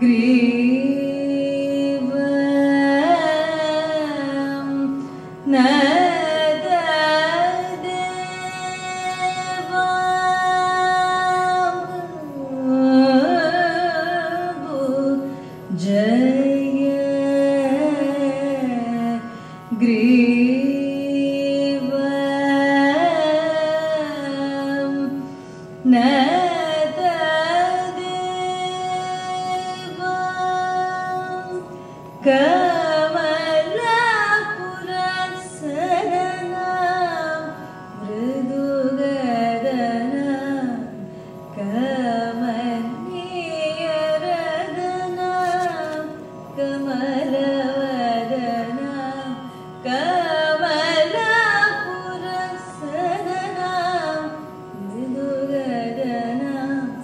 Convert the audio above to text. Grievam Nadadevam Jaya Grievam Nadadevam Kamalapurasanam Mrudugadanam Kamalniyaradanam Kamalavadanam Kamalapurasanam Mrudugadanam